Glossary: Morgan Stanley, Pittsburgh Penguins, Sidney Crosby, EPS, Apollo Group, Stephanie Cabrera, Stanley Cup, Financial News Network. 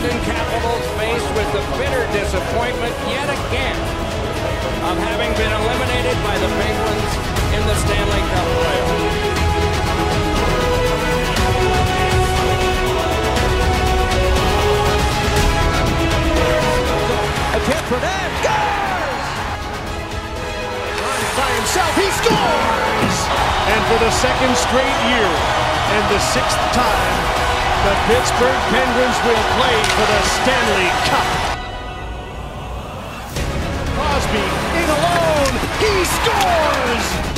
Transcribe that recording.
Washington Capitals faced with the bitter disappointment yet again of having been eliminated by the Penguins in the Stanley Cup playoffs. Attempt for that, scores! Running by himself, he scores! And for the second straight year, and the sixth time, the Pittsburgh Penguins will play for the Stanley Cup. Crosby, in alone, he scores!